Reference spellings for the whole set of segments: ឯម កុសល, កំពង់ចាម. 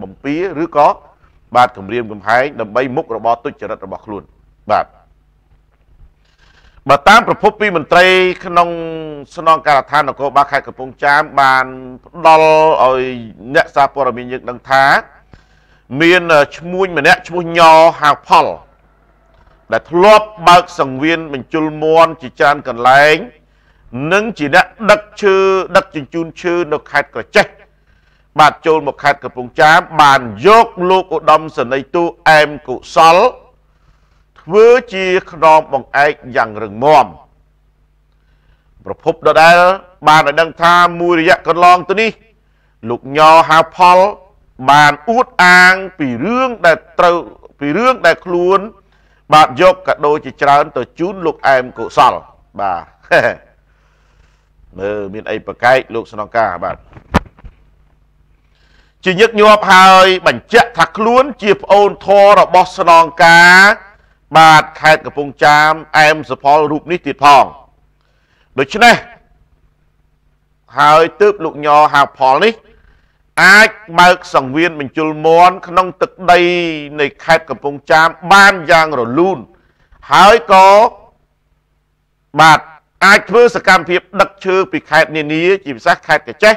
Bấm pía rứa có bạt cầm riêng cầm hái đầm bay múc robot tôi chở đất robot luôn bạt bạt támประพบពីមន្ត្រីក្នុងស្នងការដ្ឋាននគរបាលខេត្តកំពង់ចាមបានផ្ដល់ឲ្យអ្នកសារព័ត៌មានយើងដឹងថាមានឈ្មួញម្នាក់ឈ្មោះញហៅផលដែលធ្លាប់បើកសង្វៀនបញ្ជុលមន់ជាច្រើនកន្លែងនិងជាអ្នកដឹកឈើដឹកជញ្ជូនឈើនៅខេត្តក្រចេះបាទចូលមកខេត្តកំពង់ចាមបានយកលោកឧត្តមសេនីយ៍ទូអែមកុសលធ្វើជាខ្នងបង្អែកយ៉ាងរឹងមាំប្រភពដដែលបានឲ្យដឹងថាមួយរយៈកន្លងទៅនេះលោកញហៅផលបានអួតអាងពីរឿងដែលខ្លួនបាទយកកាដូជាច្រើនទៅជូនលោកអែមកុសលបាទមើលមានអីប្រកែកលោកស្នងការបាទជាញឹកញាប់ហើយបញ្ជាក់ថាខ្លួនជាប្អូនធររបស់ស្នងការបាទខេត្តកំពង់ចាមអែមសុផលរូបនេះទៀតផងដូច្នេះហើយទើបលោកញហៅផលនេះអាចបើកសង្វៀនបញ្ជុលមន់ក្នុងទឹកដីនៃខេត្តកំពង់ចាមបានយ៉ាងរលូនហើយក៏បាទអាចធ្វើសកម្មភាពដឹកឈើពីខេត្តនានាជាពិសេសខេត្តកញ្ចេះ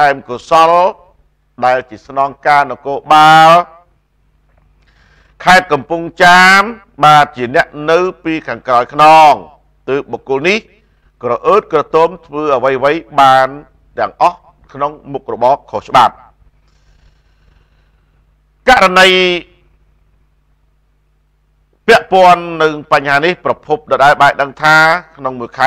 អែមកុសលដែលជាស្នងការនគរបាលខេត្តកំពង់ចាមបាទជាអ្នកនៅពីខាងក្រោយខ្នងទើបបុគ្គលនេះក្រអឺតក្រទមធ្វើអ្វីៗបានទាំងអស់ក្នុងមុខរបរខុសច្បាប់ករណីពាក់ព័ន្ធនឹងបញ្ហានេះប្រភពដដែលបានដឹងថាក្នុងមួយខែ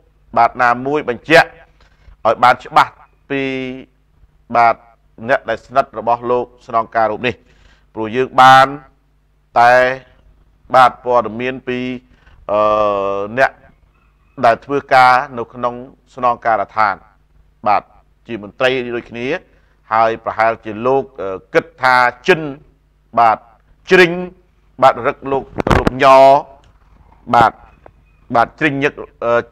បាទណាមួយបញ្ជាក់ឲ្យបានច្បាស់ពីបាទអ្នកដែលស្និទ្ធរបស់លោកស្នងការរូបនេះព្រោះយើងបានតែបាទព័ត៌មានពី nè đại thừa ca nô nông song ca là than bạt chỉ một tay đôi khi hai và hai chỉ lô cất tha chân bạt trinh bạt rất lục lục nhỏ bạt bạt trinh nhất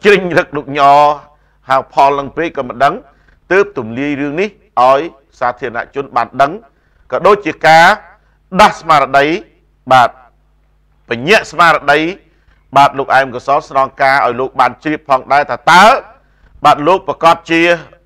trinh rất lục nhỏ hào pho lần pê cầm đắng tiếp tục ly riêng ní ói xa thiền lại chốn bạt đắng cả đôi chiếc cá đắt mà đấy bạt phải nhẹ mà đấy bạn lúc em có sót non ca ở lúc bạn chìp phong đại ta tớ bạn lúc và con chia